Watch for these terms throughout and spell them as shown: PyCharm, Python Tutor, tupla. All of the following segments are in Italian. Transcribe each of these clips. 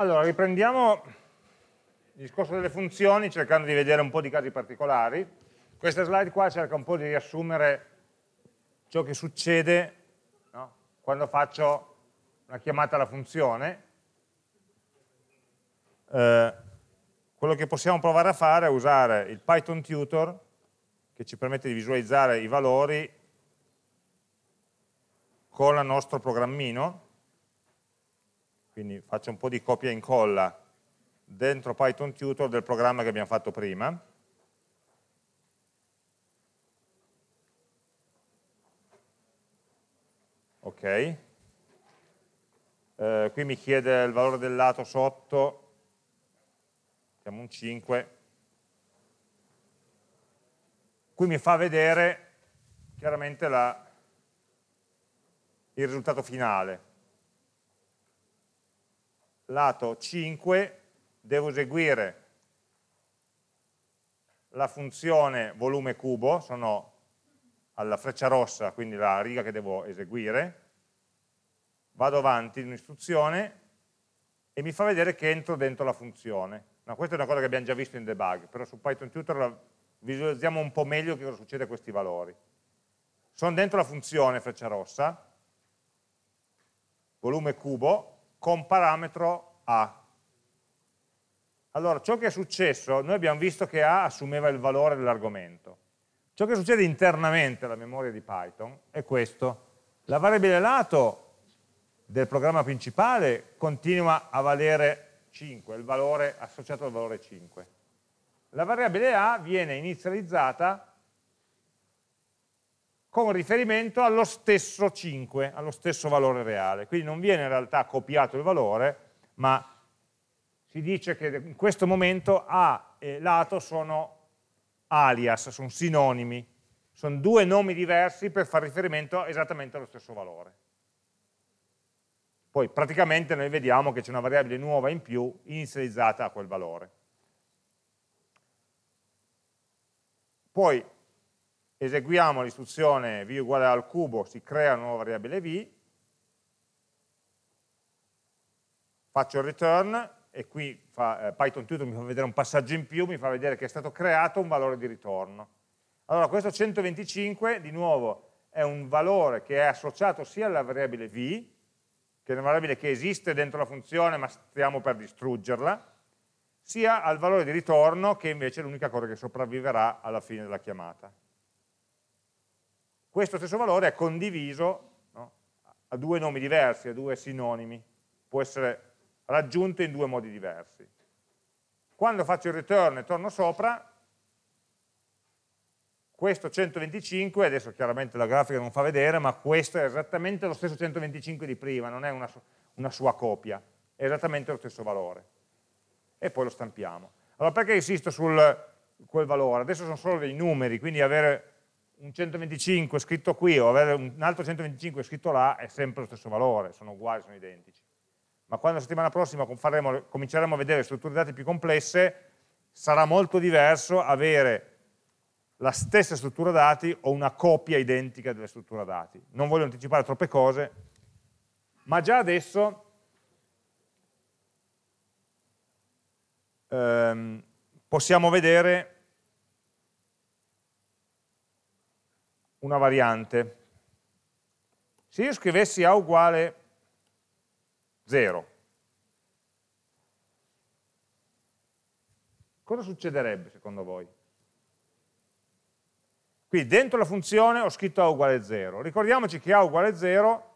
Allora, riprendiamo il discorso delle funzioni cercando di vedere un po' di casi particolari. Questa slide qua cerca un po' di riassumere ciò che succede, no? Quando faccio una chiamata alla funzione. Quello che possiamo provare a fare è usare il Python Tutor, che ci permette di visualizzare i valori con il nostro programmino. Quindi faccio un po' di copia e incolla dentro Python Tutor del programma che abbiamo fatto prima. Ok. Qui mi chiede il valore del lato sotto, mettiamo un 5, qui mi fa vedere chiaramente il risultato finale. Lato 5, devo eseguire la funzione volume cubo, sono alla freccia rossa, quindi la riga che devo eseguire, vado avanti in un'istruzione e mi fa vedere che entro dentro la funzione. No, questa è una cosa che abbiamo già visto in debug, però su Python Tutor visualizziamo un po' meglio che cosa succede a questi valori. Sono dentro la funzione freccia rossa, volume cubo, con parametro A. Allora, ciò che è successo, noi abbiamo visto che A assumeva il valore dell'argomento. Ciò che succede internamente alla memoria di Python è questo. La variabile lato del programma principale continua a valere 5, il valore associato al valore 5. La variabile A viene inizializzata con riferimento allo stesso 5, allo stesso valore reale, quindi non viene in realtà copiato il valore, ma si dice che in questo momento A e lato sono alias, sono sinonimi, sono due nomi diversi per far riferimento esattamente allo stesso valore. Poi praticamente noi vediamo che c'è una variabile nuova in più inizializzata a quel valore. Poi eseguiamo l'istruzione v uguale al cubo, si crea una nuova variabile v, faccio il return e qui Python Tutor mi fa vedere un passaggio in più, mi fa vedere che è stato creato un valore di ritorno. Allora questo 125 di nuovo è un valore che è associato sia alla variabile v, che è una variabile che esiste dentro la funzione ma stiamo per distruggerla, sia al valore di ritorno che invece è l'unica cosa che sopravviverà alla fine della chiamata. Questo stesso valore è condiviso, no, a due nomi diversi, a due sinonimi, può essere raggiunto in due modi diversi. Quando faccio il return e torno sopra, questo 125, adesso chiaramente la grafica non fa vedere, ma questo è esattamente lo stesso 125 di prima, non è una sua copia, è esattamente lo stesso valore. E poi lo stampiamo. Allora perché insisto su quel valore? Adesso sono solo dei numeri, quindi avere un 125 scritto qui o avere un altro 125 scritto là è sempre lo stesso valore, sono uguali, sono identici. Ma quando la settimana prossima cominceremo a vedere strutture dati più complesse, sarà molto diverso avere la stessa struttura dati o una copia identica della struttura dati. Non voglio anticipare troppe cose, ma già adesso possiamo vedere una variante. Se io scrivessi A uguale 0, cosa succederebbe secondo voi? Qui dentro la funzione ho scritto A uguale 0. Ricordiamoci che A uguale 0,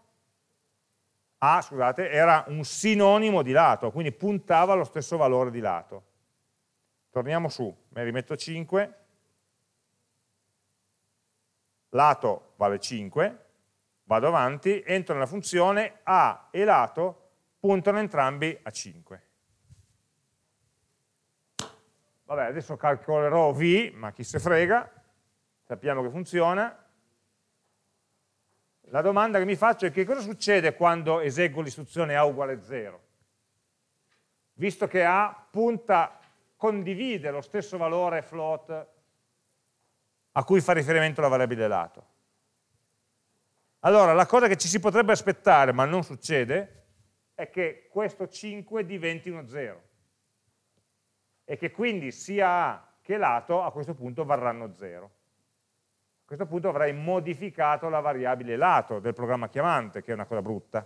A, scusate, era un sinonimo di lato, quindi puntava allo stesso valore di lato. Torniamo su, me ne rimetto 5, lato vale 5, vado avanti, entro nella funzione, A e lato puntano entrambi a 5. Vabbè, adesso calcolerò V, ma chi se frega, sappiamo che funziona. La domanda che mi faccio è che cosa succede quando eseguo l'istruzione A uguale 0? Visto che A condivide lo stesso valore float a cui fa riferimento la variabile lato. Allora, la cosa che ci si potrebbe aspettare, ma non succede, è che questo 5 diventi uno 0 e che quindi sia A che lato a questo punto varranno 0. A questo punto avrai modificato la variabile lato del programma chiamante, che è una cosa brutta.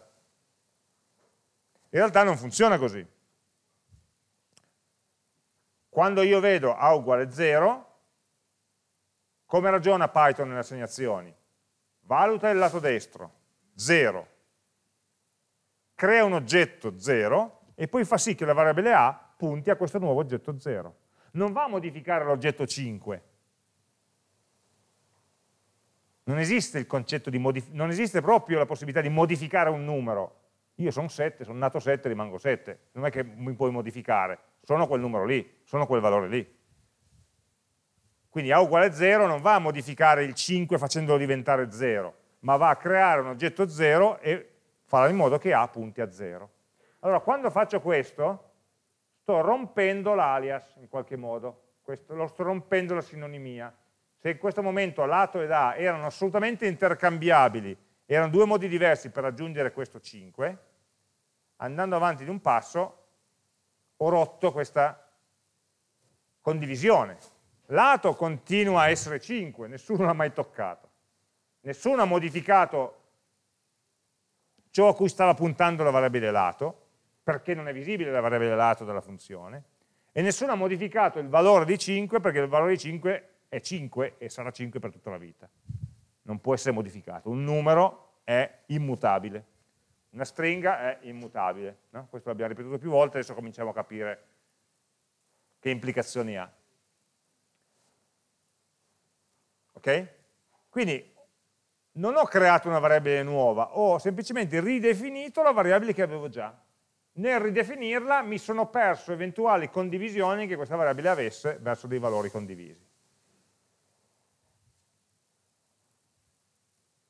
In realtà non funziona così. Quando io vedo A uguale 0, come ragiona Python nelle assegnazioni? Valuta il lato destro, 0. Crea un oggetto 0 e poi fa sì che la variabile A punti a questo nuovo oggetto 0. Non va a modificare l'oggetto 5. Non esiste il concetto di non esiste proprio la possibilità di modificare un numero. Io sono 7, sono nato 7, rimango 7. Non è che mi puoi modificare. Sono quel numero lì, sono quel valore lì. Quindi A uguale 0 non va a modificare il 5 facendolo diventare 0, ma va a creare un oggetto 0 e farà in modo che A punti a 0. Allora, quando faccio questo, sto rompendo l'alias in qualche modo, sto rompendo la sinonimia. Se in questo momento lato ed A erano assolutamente intercambiabili, erano due modi diversi per raggiungere questo 5, andando avanti di un passo ho rotto questa condivisione. Lato continua a essere 5, nessuno l'ha mai toccato, nessuno ha modificato ciò a cui stava puntando la variabile lato, perché non è visibile la variabile lato della funzione, e nessuno ha modificato il valore di 5 perché il valore di 5 è 5 e sarà 5 per tutta la vita, non può essere modificato, un numero è immutabile, una stringa è immutabile, no? Questo l'abbiamo ripetuto più volte, adesso cominciamo a capire che implicazioni ha. Okay? Quindi non ho creato una variabile nuova, ho semplicemente ridefinito la variabile che avevo già. Nel ridefinirla mi sono perso eventuali condivisioni che questa variabile avesse verso dei valori condivisi.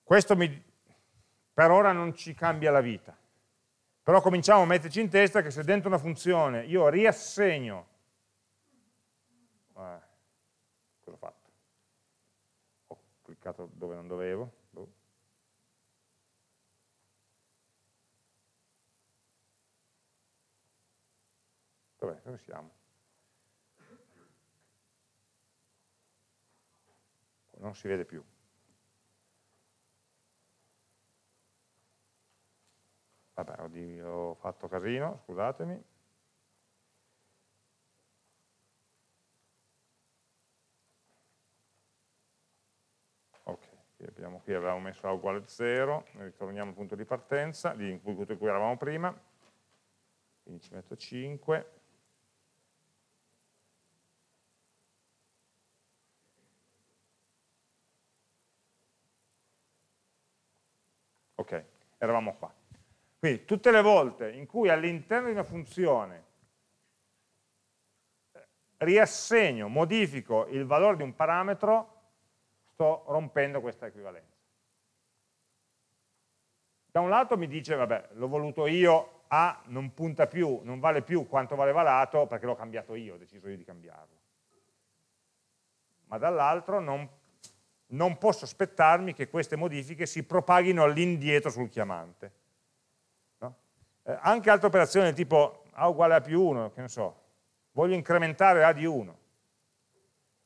Questo per ora non ci cambia la vita, però cominciamo a metterci in testa che se dentro una funzione io riassegno dove non dovevo, dov'è? Dove siamo? Non si vede più. Vabbè, ho fatto casino, scusatemi. Qui avevamo messo A uguale 0, ritorniamo al punto di partenza, di cui eravamo prima, quindi ci metto 5, ok, eravamo qua. Quindi tutte le volte in cui all'interno di una funzione riassegno, modifico il valore di un parametro, sto rompendo questa equivalenza. Da un lato mi dice, vabbè, l'ho voluto io, A non punta più, non vale più quanto valeva lato perché l'ho cambiato io, ho deciso io di cambiarlo. Ma dall'altro non posso aspettarmi che queste modifiche si propaghino all'indietro sul chiamante. No? Anche altre operazioni tipo A uguale a più 1, che ne so, voglio incrementare A di 1,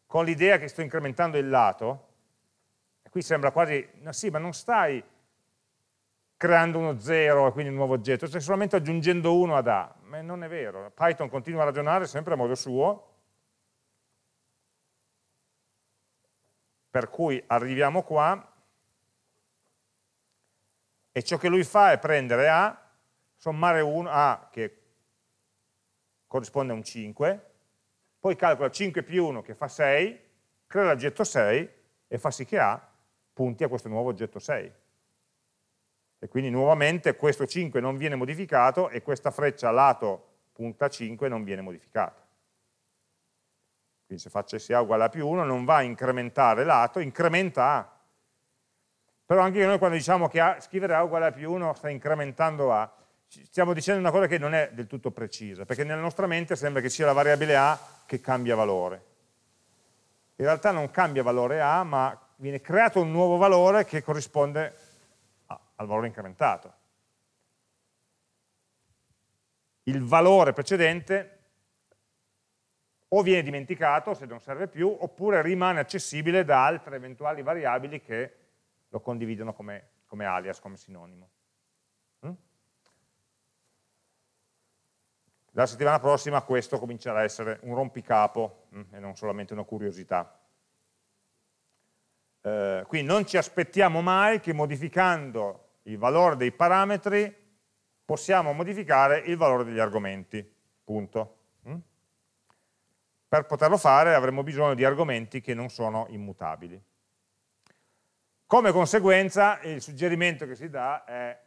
con l'idea che sto incrementando il lato. Qui sembra quasi, no, sì, ma non stai creando uno 0 e quindi un nuovo oggetto, stai solamente aggiungendo 1 ad A, ma non è vero, Python continua a ragionare sempre a modo suo, per cui arriviamo qua, e ciò che lui fa è prendere A, sommare 1, A che corrisponde a un 5, poi calcola 5 più 1 che fa 6, crea l'oggetto 6 e fa sì che A punti a questo nuovo oggetto 6. E quindi nuovamente questo 5 non viene modificato e questa freccia lato punta 5 non viene modificata. Quindi se facessi A uguale a più 1 non va a incrementare lato, incrementa A. Però anche noi quando diciamo che scrivere A uguale a più 1 sta incrementando A, stiamo dicendo una cosa che non è del tutto precisa, perché nella nostra mente sembra che sia la variabile A che cambia valore. In realtà non cambia valore A, ma viene creato un nuovo valore che corrisponde al valore incrementato. il valore precedente o viene dimenticato se non serve più, oppure rimane accessibile da altre eventuali variabili che lo condividono come alias, come sinonimo. La settimana prossima questo comincerà a essere un rompicapo e non solamente una curiosità. Quindi non ci aspettiamo mai che modificando il valore dei parametri possiamo modificare il valore degli argomenti, punto. Per poterlo fare avremo bisogno di argomenti che non sono immutabili. Come conseguenza il suggerimento che si dà è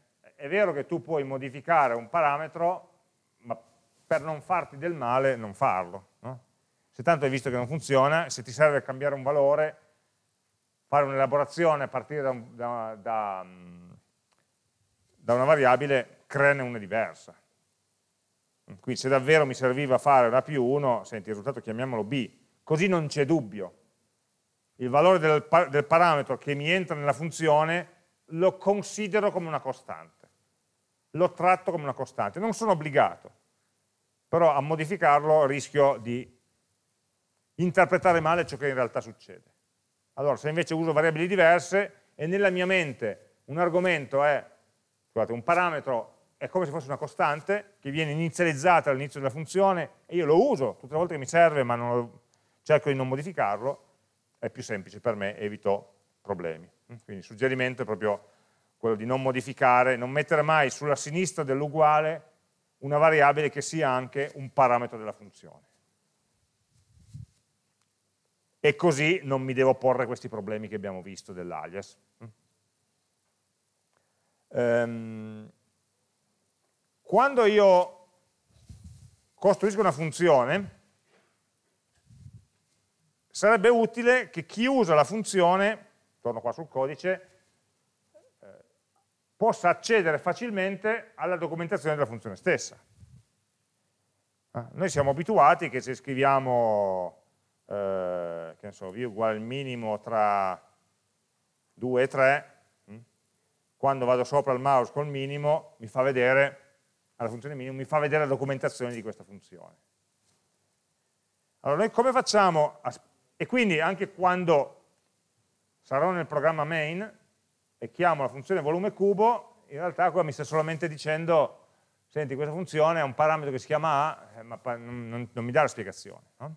vero che tu puoi modificare un parametro, ma per non farti del male non farlo, no? Se tanto hai visto che non funziona, se ti serve cambiare un valore, fare un'elaborazione a partire da una variabile, creane una diversa. Quindi se davvero mi serviva fare una più 1, senti, il risultato chiamiamolo B, così non c'è dubbio. Il valore del parametro che mi entra nella funzione lo considero come una costante, lo tratto come una costante, non sono obbligato, però a modificarlo rischio di interpretare male ciò che in realtà succede. Allora, se invece uso variabili diverse e nella mia mente un argomento un parametro è come se fosse una costante che viene inizializzata all'inizio della funzione e io lo uso tutte le volte che mi serve, ma cerco di non modificarlo, è più semplice per me, evito problemi. Quindi il suggerimento è proprio quello di non modificare, non mettere mai sulla sinistra dell'uguale una variabile che sia anche un parametro della funzione. E così non mi devo porre questi problemi che abbiamo visto dell'alias. Quando io costruisco una funzione, sarebbe utile che chi usa la funzione, torno qua sul codice, possa accedere facilmente alla documentazione della funzione stessa. Noi siamo abituati che se scriviamo che ne so, v uguale al minimo tra 2 e 3, quando vado sopra il mouse col minimo mi fa vedere alla funzione minimo, mi fa vedere la documentazione di questa funzione. Allora noi come facciamo? E quindi anche quando sarò nel programma main e chiamo la funzione volume cubo, in realtà qua mi sta solamente dicendo senti, questa funzione ha un parametro che si chiama A, ma non mi dà la spiegazione, no?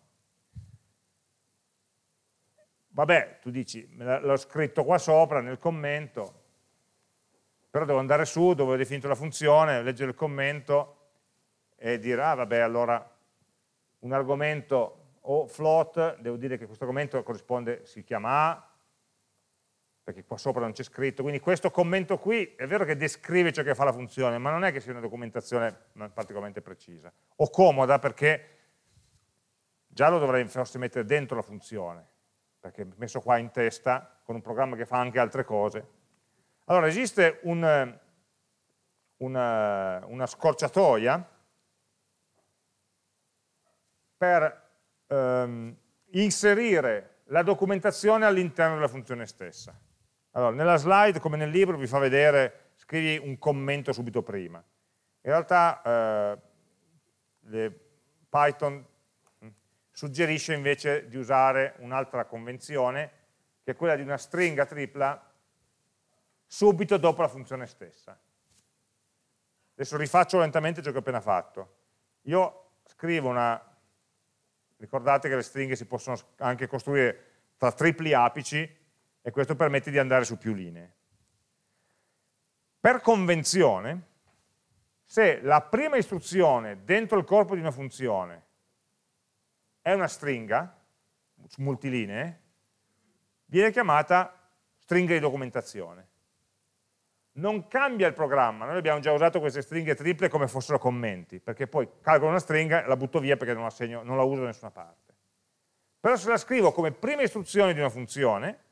Vabbè, tu dici, l'ho scritto qua sopra nel commento, però devo andare su dove ho definito la funzione, leggere il commento e dire, vabbè, allora un argomento o float, devo dire che questo argomento corrisponde, si chiama A, perché qua sopra non c'è scritto, quindi questo commento qui è vero che descrive ciò che fa la funzione, ma non è che sia una documentazione particolarmente precisa, o comoda perché già lo dovrei forse mettere dentro la funzione, perché messo qua in testa con un programma che fa anche altre cose. Allora esiste una scorciatoia per inserire la documentazione all'interno della funzione stessa. Allora nella slide come nel libro vi fa vedere, scrivi un commento subito prima. In realtà Python suggerisce invece di usare un'altra convenzione che è quella di una stringa tripla subito dopo la funzione stessa. Adesso rifaccio lentamente ciò che ho appena fatto. Io scrivo una, ricordate che le stringhe si possono anche costruire tra tripli apici e questo permette di andare su più linee. Per convenzione, se la prima istruzione dentro il corpo di una funzione è una stringa multilinee, viene chiamata stringa di documentazione. Non cambia il programma, noi abbiamo già usato queste stringhe triple come fossero commenti, perché poi calcolo una stringa e la butto via perché non la uso da nessuna parte. Però se la scrivo come prima istruzione di una funzione,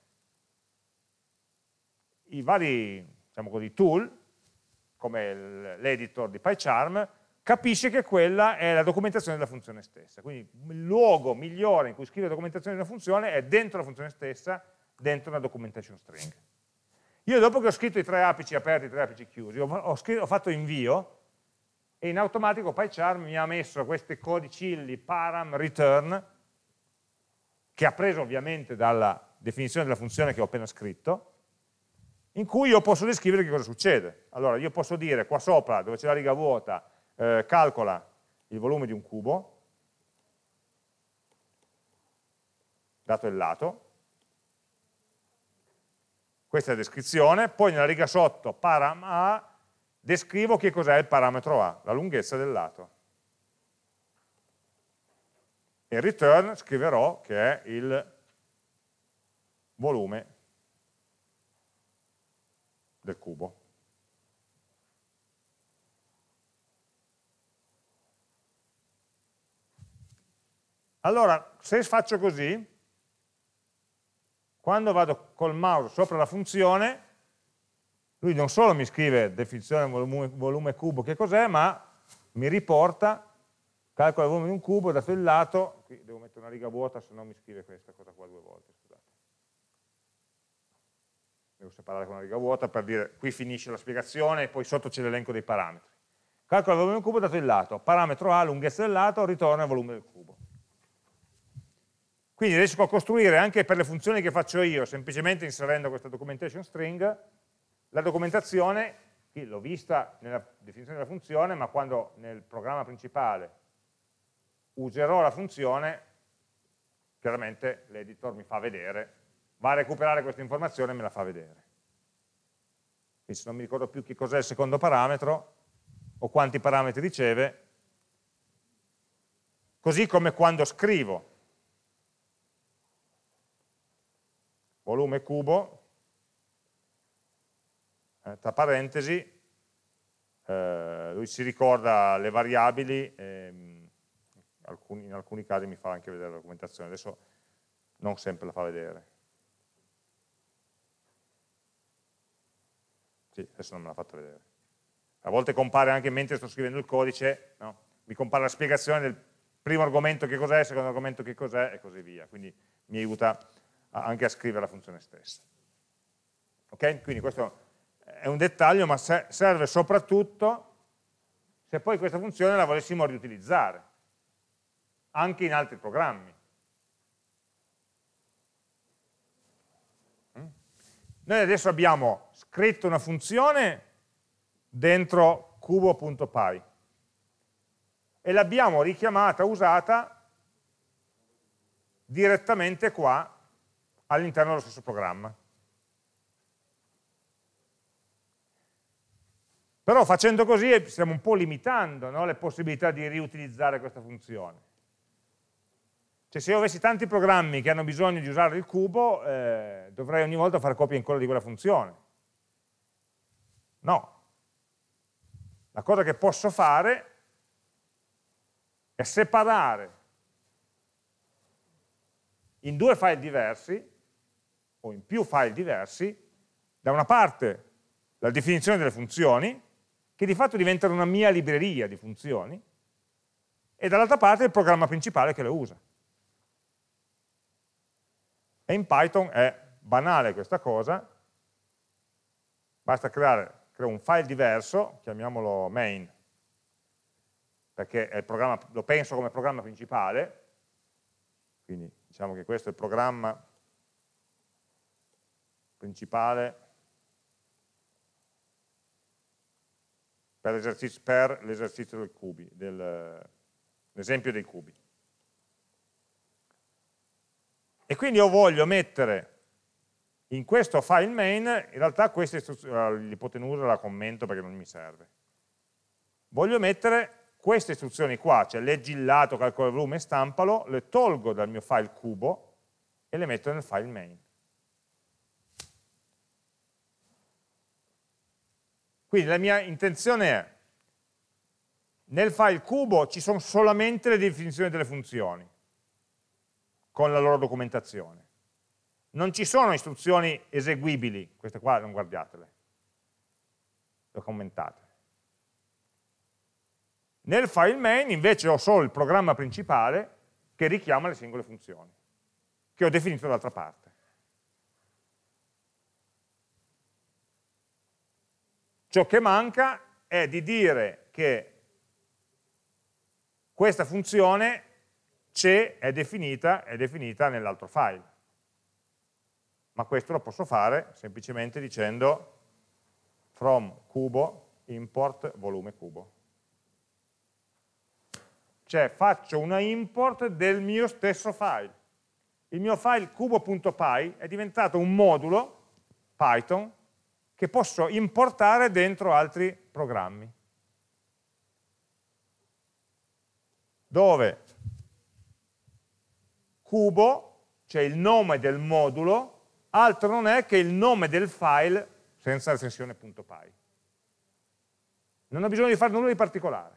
i vari, diciamo così, tool, come l'editor di PyCharm, capisce che quella è la documentazione della funzione stessa. Quindi il luogo migliore in cui scrivere la documentazione di una funzione è dentro la funzione stessa, dentro una documentation string. Io dopo che ho scritto i tre apici aperti e i tre apici chiusi, ho fatto invio, e in automatico PyCharm mi ha messo questi codicilli param return, che ha preso ovviamente dalla definizione della funzione che ho appena scritto, in cui io posso descrivere che cosa succede. Allora io posso dire qua sopra, dove c'è la riga vuota, calcola il volume di un cubo dato il lato, questa è la descrizione, poi nella riga sotto param a descrivo che cos'è il parametro a, la lunghezza del lato, e return scriverò che è il volume del cubo. Allora, se faccio così, quando vado col mouse sopra la funzione, lui non solo mi scrive definizione volume cubo che cos'è, ma mi riporta, calcola il volume di un cubo, dato il lato, qui devo mettere una riga vuota, se no mi scrive questa cosa qua due volte, scusate. Devo separare con una riga vuota per dire qui finisce la spiegazione e poi sotto c'è l'elenco dei parametri. Calcola il volume di un cubo dato il lato, parametro A, lunghezza del lato, ritorna il volume del cubo. Quindi riesco a costruire anche per le funzioni che faccio io, semplicemente inserendo questa documentation string, la documentazione, qui l'ho vista nella definizione della funzione, ma quando nel programma principale userò la funzione, chiaramente l'editor mi fa vedere, va a recuperare questa informazione e me la fa vedere. Quindi se non mi ricordo più che cos'è il secondo parametro o quanti parametri riceve, così come quando scrivo volume cubo, tra parentesi, lui si ricorda le variabili, in alcuni casi mi fa anche vedere la documentazione, adesso non sempre la fa vedere. Sì, adesso non me l'ha fatta vedere. A volte compare anche mentre sto scrivendo il codice, no? Mi compare la spiegazione del primo argomento che cos'è, il secondo argomento che cos'è e così via, quindi mi aiuta anche a scrivere la funzione stessa. Ok? Quindi questo è un dettaglio, ma serve soprattutto se poi questa funzione la volessimo riutilizzare, anche in altri programmi. Noi adesso abbiamo scritto una funzione dentro cubo.py e l'abbiamo richiamata, usata direttamente qua, all'interno dello stesso programma. Però facendo così stiamo un po' limitando, no, le possibilità di riutilizzare questa funzione. Cioè se io avessi tanti programmi che hanno bisogno di usare il cubo, dovrei ogni volta fare copia e incolla di quella funzione. No. La cosa che posso fare è separare in due file diversi, o in più file diversi, da una parte la definizione delle funzioni, che di fatto diventano una mia libreria di funzioni, e dall'altra parte il programma principale che le usa. E in Python è banale questa cosa, basta creo un file diverso, chiamiamolo main, perché è il programma, lo penso come programma principale, quindi diciamo che questo è il programma principale per l'esercizio dei cubi, l'esempio dei cubi. E quindi io voglio mettere in questo file main, in realtà questa l'ipotenusa la commento perché non mi serve, voglio mettere queste istruzioni qua, cioè leggi il lato, calcola il volume e stampalo, le tolgo dal mio file cubo e le metto nel file main. Quindi la mia intenzione è, nel file cubo ci sono solamente le definizioni delle funzioni, con la loro documentazione. Non ci sono istruzioni eseguibili, queste qua non guardatele, le commentate. Nel file main invece ho solo il programma principale che richiama le singole funzioni, che ho definito dall'altra parte. Ciò che manca è di dire che Questa funzione c'è, è definita nell'altro file. Ma questo lo posso fare semplicemente dicendo from cubo import volume cubo. Cioè faccio una import del mio stesso file. Il mio file cubo.py è diventato un modulo Python che posso importare dentro altri programmi. Dove cubo, cioè il nome del modulo, altro non è che il nome del file senza l'estensione.py. Non ho bisogno di fare nulla di particolare.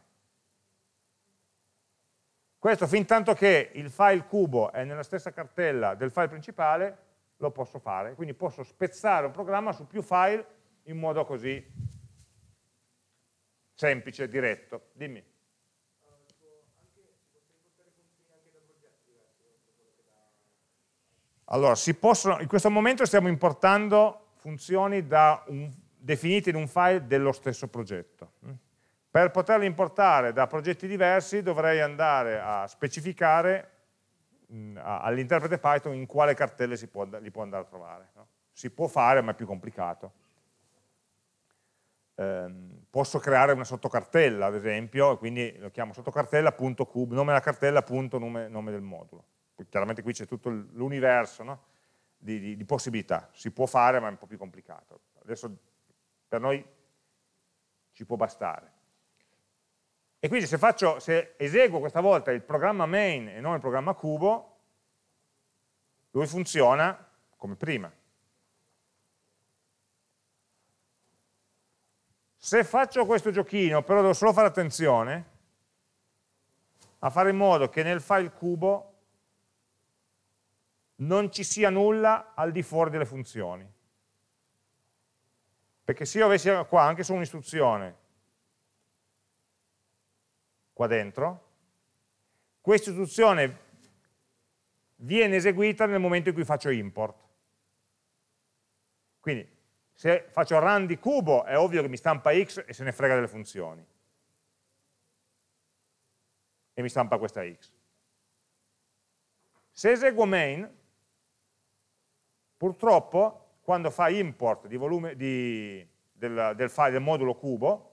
Questo fin tanto che il file cubo è nella stessa cartella del file principale, lo posso fare. Quindi posso spezzare un programma su più file in modo così semplice, diretto. Dimmi. Allora, si possono, in questo momento stiamo importando funzioni definite in un file dello stesso progetto. Per poterle importare da progetti diversi dovrei andare a specificare all'interprete Python in quale cartelle li può andare a trovare. No? Si può fare, ma è più complicato. Posso creare una sottocartella, ad esempio, quindi lo chiamo sottocartella.cube, nome della cartella, punto, nome del modulo. Chiaramente qui c'è tutto l'universo, no? di possibilità, si può fare ma è un po' più complicato, adesso per noi ci può bastare. E quindi se eseguo questa volta il programma main e non il programma cubo, lui funziona come prima. Se faccio questo giochino però devo solo fare attenzione a fare in modo che nel file cubo non ci sia nulla al di fuori delle funzioni, perché se io avessi qua anche solo un'istruzione qua dentro, questa istruzione viene eseguita nel momento in cui faccio import. Quindi se faccio run di cubo è ovvio che mi stampa x e se ne frega delle funzioni e mi stampa questa x. Se eseguo main, purtroppo, quando fa import di volume, del file del modulo cubo,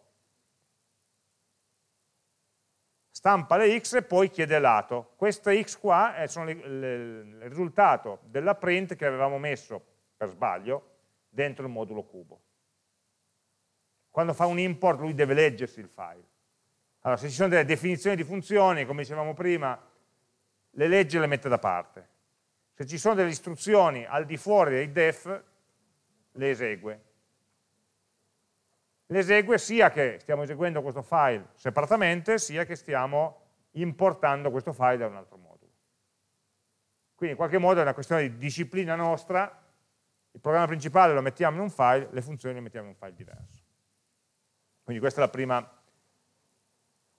stampa le x e poi chiede lato. Queste x qua sono il risultato della print che avevamo messo, per sbaglio, dentro il modulo cubo. Quando fa un import lui deve leggersi il file. Allora, se ci sono delle definizioni di funzioni, come dicevamo prima, le leggi le mette da parte. Se ci sono delle istruzioni al di fuori dei def, le esegue. Le esegue sia che stiamo eseguendo questo file separatamente, sia che stiamo importando questo file da un altro modulo. Quindi in qualche modo è una questione di disciplina nostra, il programma principale lo mettiamo in un file, le funzioni le mettiamo in un file diverso. Quindi questa è la prima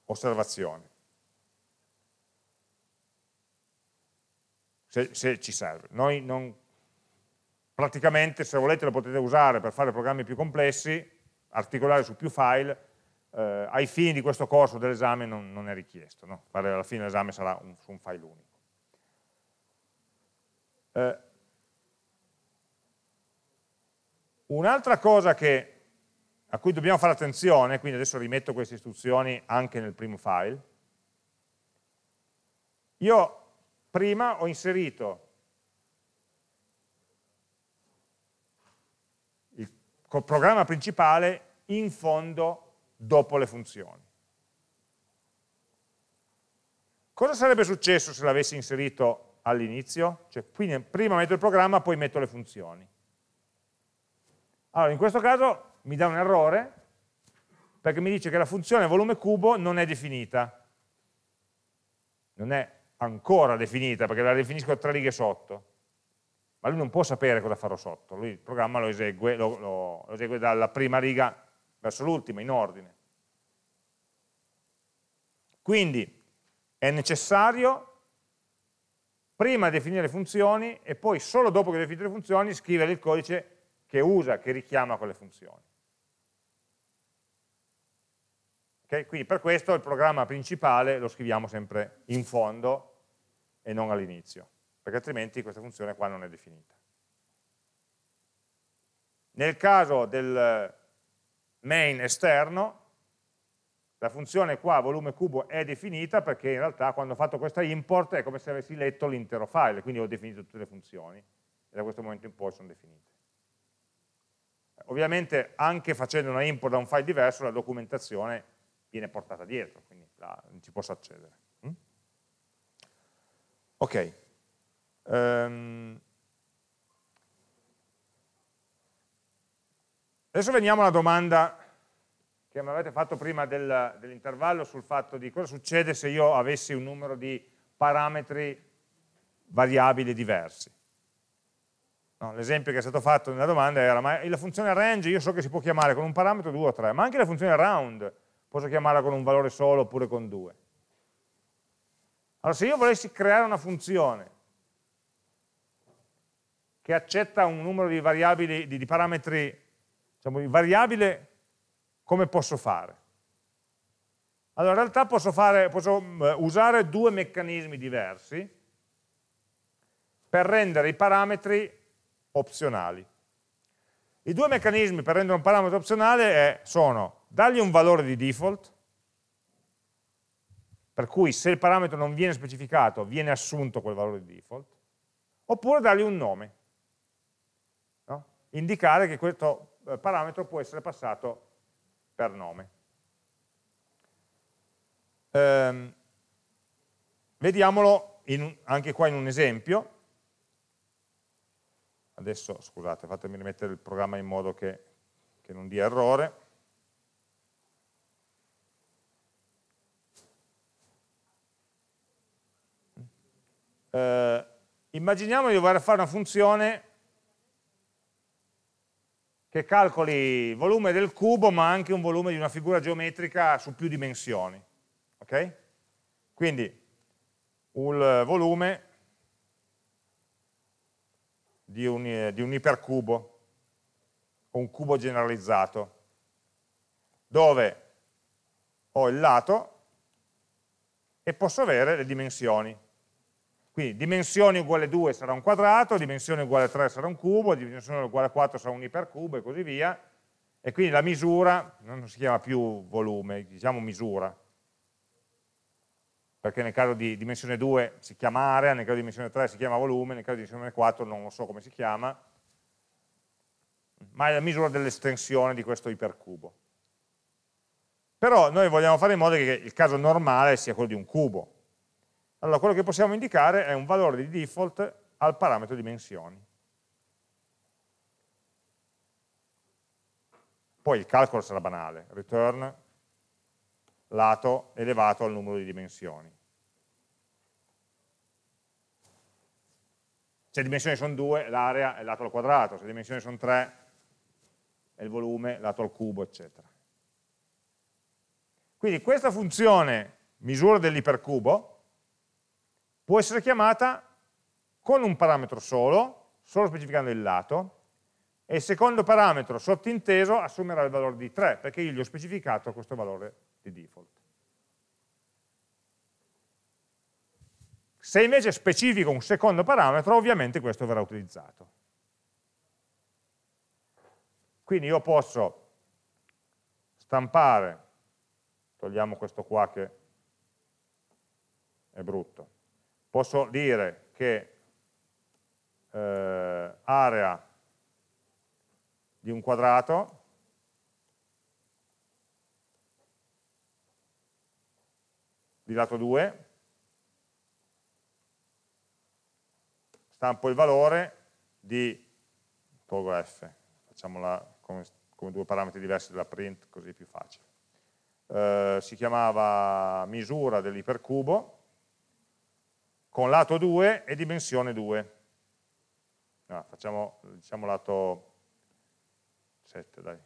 osservazione. Se ci serve. Noi non, praticamente se volete lo potete usare per fare programmi più complessi, articolare su più file, ai fini di questo corso dell'esame non è richiesto, no? Fare alla fine l'esame sarà su un file unico. Un'altra cosa a cui dobbiamo fare attenzione, quindi adesso rimetto queste istruzioni anche nel primo file, io prima ho inserito il programma principale in fondo dopo le funzioni. Cosa sarebbe successo se l'avessi inserito all'inizio? Cioè, quindi prima metto il programma, poi metto le funzioni. Allora, in questo caso mi dà un errore, perché mi dice che la funzione volume cubo non è definita. Non è ancora definita, perché la definisco 3 righe sotto, ma lui non può sapere cosa farò sotto, lui il programma lo esegue, lo esegue dalla prima riga verso l'ultima, in ordine. Quindi è necessario prima definire le funzioni e poi solo dopo che ho definito le funzioni scrivere il codice che richiama quelle funzioni. Okay? Quindi per questo il programma principale lo scriviamo sempre in fondo e non all'inizio, perché altrimenti questa funzione qua non è definita. Nel caso del main esterno, la funzione qua volume cubo è definita perché in realtà quando ho fatto questa import è come se avessi letto l'intero file, quindi ho definito tutte le funzioni e da questo momento in poi sono definite. Ovviamente anche facendo una import da un file diverso la documentazione viene portata dietro, quindi non ci posso accedere. Ok. Adesso veniamo alla domanda che mi avete fatto prima dell'intervallo sul fatto di cosa succede se io avessi un numero di parametri variabili diversi. No, l'esempio che è stato fatto nella domanda era: ma la funzione range io so che si può chiamare con un parametro 2 o 3, ma anche la funzione round posso chiamarla con un valore solo oppure con 2. Allora, se io volessi creare una funzione che accetta un numero di variabili, di parametri, diciamo di variabile, come posso fare? Allora, in realtà posso usare due meccanismi diversi per rendere i parametri opzionali. I due meccanismi per rendere un parametro opzionale sono dargli un valore di default, per cui se il parametro non viene specificato viene assunto quel valore di default, oppure dargli un nome, no? Indicare che questo parametro può essere passato per nome. Vediamolo anche qua in un esempio. Adesso, scusate, fatemi rimettere il programma in modo che non dia errore. Immaginiamo di dover fare una funzione che calcoli il volume del cubo ma anche un volume di una figura geometrica su più dimensioni, ok? Quindi il volume di un ipercubo o un cubo generalizzato, dove ho il lato e posso avere le dimensioni. Quindi dimensioni uguale 2 sarà un quadrato, dimensioni uguale 3 sarà un cubo, dimensioni uguale 4 sarà un ipercubo e così via. E quindi la misura, non si chiama più volume, diciamo misura, perché nel caso di dimensione 2 si chiama area, nel caso di dimensione 3 si chiama volume, nel caso di dimensione 4 non lo so come si chiama, ma è la misura dell'estensione di questo ipercubo. Però noi vogliamo fare in modo che il caso normale sia quello di un cubo. Allora, quello che possiamo indicare è un valore di default al parametro dimensioni. Poi il calcolo sarà banale, return lato elevato al numero di dimensioni. Se dimensioni sono 2, l'area è lato al quadrato, se dimensioni sono 3 è il volume lato al cubo, eccetera. Quindi questa funzione misura dell'ipercubo può essere chiamata con un parametro solo specificando il lato, e il secondo parametro sottinteso assumerà il valore di 3, perché io gli ho specificato questo valore di default. Se invece specifico un secondo parametro, ovviamente questo verrà utilizzato. Quindi io posso stampare, togliamo questo qua che è brutto, posso dire che area di un quadrato di lato 2, stampo il valore di, tolgo f, facciamola come due parametri diversi della print, così è più facile. Si chiamava misura dell'ipercubo, con lato 2 e dimensione 2. No, diciamo lato 7, dai.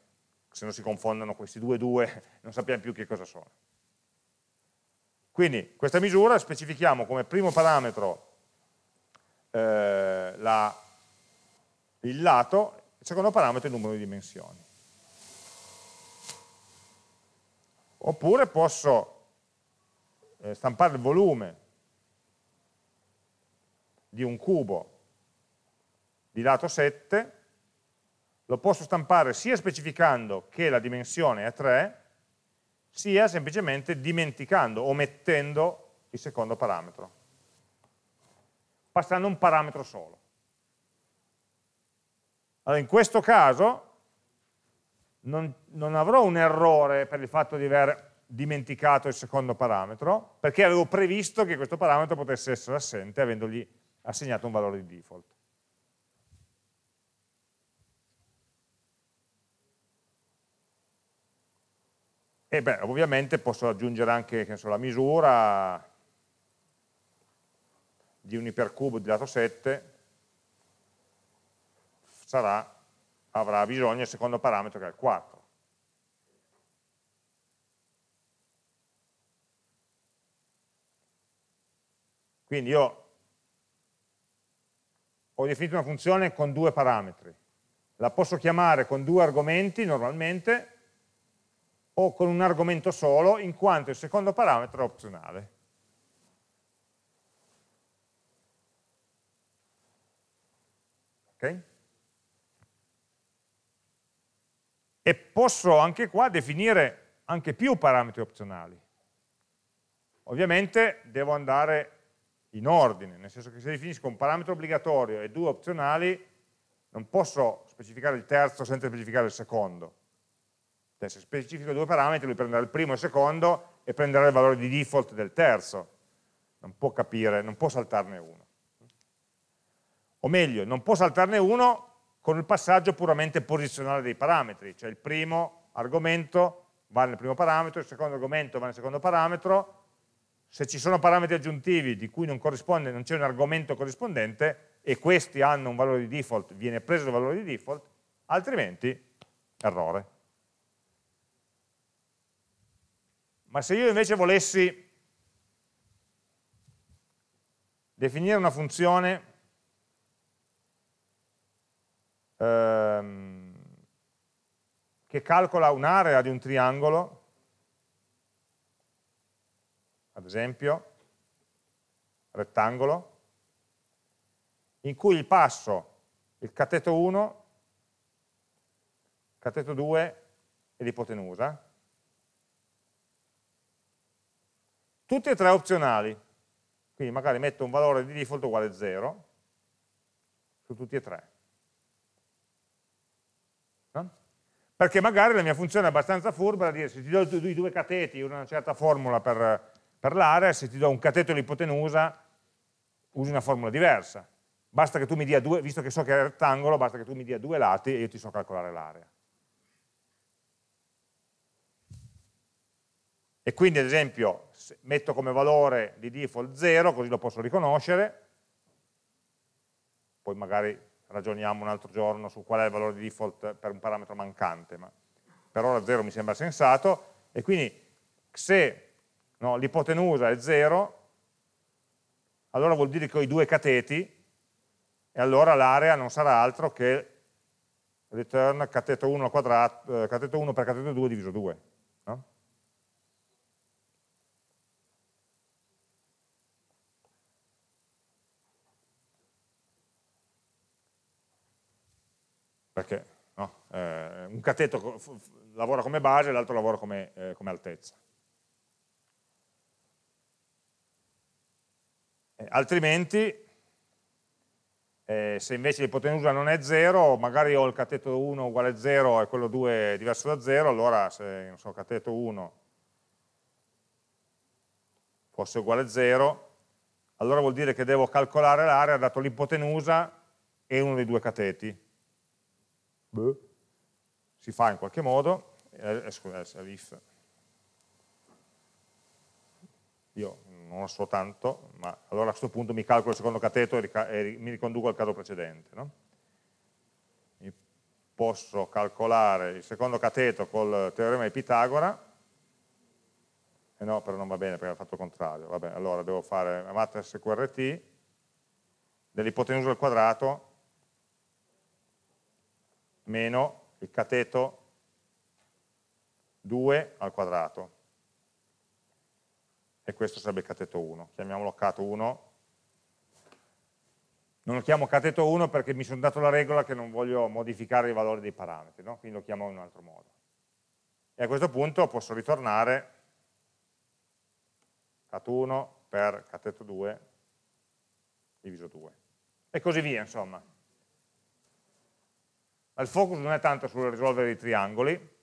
Se non si confondono questi due, non sappiamo più che cosa sono. Quindi questa misura specifichiamo come primo parametro il lato, il secondo parametro il numero di dimensioni. oppure posso stampare il volume di un cubo di lato 7, lo posso stampare sia specificando che la dimensione è 3, sia semplicemente dimenticando, omettendo il secondo parametro, passando un parametro solo. Allora, in questo caso non avrò un errore per il fatto di aver dimenticato il secondo parametro, perché avevo previsto che questo parametro potesse essere assente avendogli assegnato un valore di default. E beh, ovviamente posso aggiungere anche, che ne so, la misura di unipercubo di lato 7 avrà bisogno del secondo parametro, che è il 4. Quindi io ho definito una funzione con due parametri, la posso chiamare con due argomenti normalmente o con un argomento solo, in quanto il secondo parametro è opzionale. Ok? E posso anche qua definire anche più parametri opzionali. Ovviamente devo andare in ordine, nel senso che se definisco un parametro obbligatorio e due opzionali, non posso specificare il terzo senza specificare il secondo. Se specifico due parametri, lui prenderà il primo e il secondo e prenderà il valore di default del terzo. Non può capire, non può saltarne uno. O meglio, non può saltarne uno con il passaggio puramente posizionale dei parametri, cioè il primo argomento va nel primo parametro, il secondo argomento va nel secondo parametro, se ci sono parametri aggiuntivi di cui non corrisponde, non c'è un argomento corrispondente e questi hanno un valore di default, viene preso il valore di default, altrimenti errore. Ma se io invece volessi definire una funzione che calcola un'area di un triangolo, ad esempio rettangolo, in cui il passo il cateto 1, cateto 2 e l'ipotenusa, tutti e tre opzionali, quindi magari metto un valore di default uguale 0 su tutti e tre. No? Perché magari la mia funzione è abbastanza furba da dire: se ti do i due cateti una certa formula per l'area, se ti do un cateto e l'ipotenusa usi una formula diversa, basta che tu mi dia due, visto che so che è rettangolo, basta che tu mi dia due lati e io ti so calcolare l'area. E quindi ad esempio metto come valore di default 0, così lo posso riconoscere, poi magari ragioniamo un altro giorno su qual è il valore di default per un parametro mancante, ma per ora 0 mi sembra sensato. E quindi se l'ipotenusa è 0, allora vuol dire che ho i due cateti e allora l'area non sarà altro che return cateto 1 al quadrato, cateto 1 per cateto 2 diviso 2, no? Perché un cateto lavora come base e l'altro lavora come altezza. Altrimenti, se invece l'ipotenusa non è 0, magari ho il cateto 1 uguale 0 e quello 2 è diverso da 0, allora se non so, cateto 1 fosse uguale a 0, allora vuol dire che devo calcolare l'area dato l'ipotenusa e uno dei due cateti. Si fa in qualche modo, scusate, l'if, io non lo so tanto, ma allora a questo punto mi calcolo il secondo cateto e mi riconduco al caso precedente, no? Posso calcolare il secondo cateto col teorema di Pitagora, e no, però non va bene perché ho fatto il contrario, vabbè, allora devo fare la matrice SQRT dell'ipotenusa al quadrato meno il cateto 2 al quadrato e questo sarebbe cateto 1, chiamiamolo cat 1. Non lo chiamo cateto 1 perché mi sono dato la regola che non voglio modificare i valori dei parametri, no? Quindi lo chiamo in un altro modo. E a questo punto posso ritornare cat 1 per cateto 2 diviso 2. E così via, insomma. Il focus non è tanto sul risolvere i triangoli,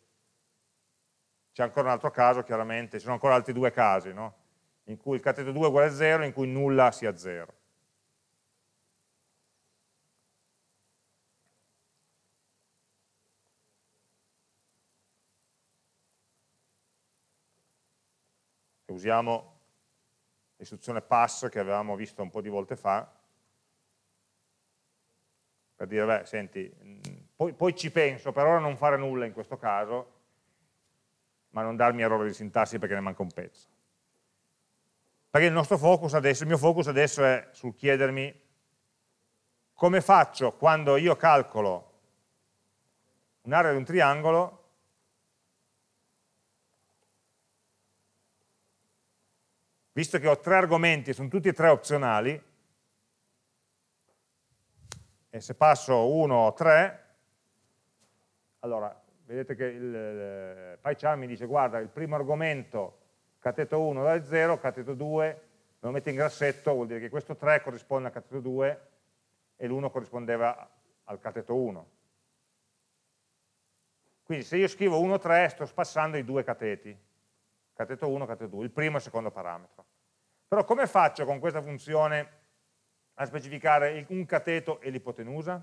c'è ancora un altro caso, chiaramente, ci sono ancora altri due casi, no? In cui il cateto 2 è uguale a 0 e in cui nulla sia 0. E usiamo l'istruzione pass che avevamo visto un po' di volte fa, per dire, beh, senti, poi ci penso, per ora non fare nulla in questo caso, ma non darmi errori di sintassi perché ne manca un pezzo. Perché il nostro focus adesso, il mio focus adesso è sul chiedermi come faccio quando io calcolo un'area di un triangolo visto che ho tre argomenti, sono tutti e tre opzionali, e se passo 1 o 3, allora vedete che il PyCharm mi dice, guarda, il primo argomento, cateto 1 da 0, cateto 2, lo metti in grassetto, vuol dire che questo 3 corrisponde al cateto 2 e l'1 corrispondeva al cateto 1. Quindi se io scrivo 1, 3, sto spassando i due cateti, cateto 1, cateto 2, il primo e il secondo parametro. Però come faccio con questa funzione a specificare un cateto e l'ipotenusa?